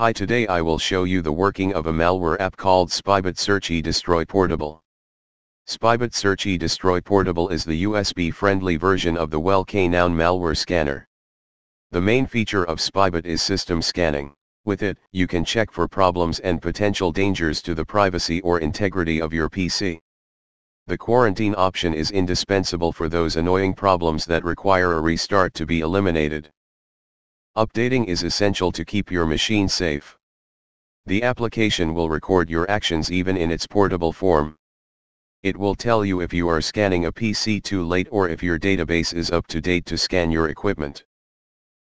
Hi, today I will show you the working of a malware app called Spybot Search E Destroy Portable. Spybot Search E Destroy Portable is the USB-friendly version of the well-known malware scanner. The main feature of Spybot is system scanning. With it, you can check for problems and potential dangers to the privacy or integrity of your PC. The quarantine option is indispensable for those annoying problems that require a restart to be eliminated. Updating is essential to keep your machine safe. The application will record your actions even in its portable form. It will tell you if you are scanning a PC too late or if your database is up to date to scan your equipment.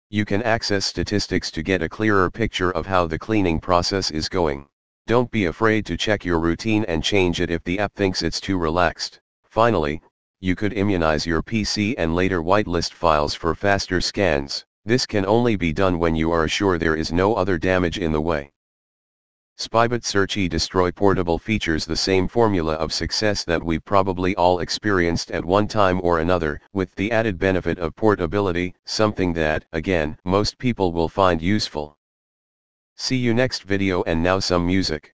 You can access statistics to get a clearer picture of how the cleaning process is going. Don't be afraid to check your routine and change it if the app thinks it's too relaxed. Finally, you could immunize your PC and later whitelist files for faster scans. This can only be done when you are sure there is no other damage in the way. Spybot Search E Destroy Portable features the same formula of success that we probably all experienced at one time or another, with the added benefit of portability, something that, again, most people will find useful. See you next video, and now some music.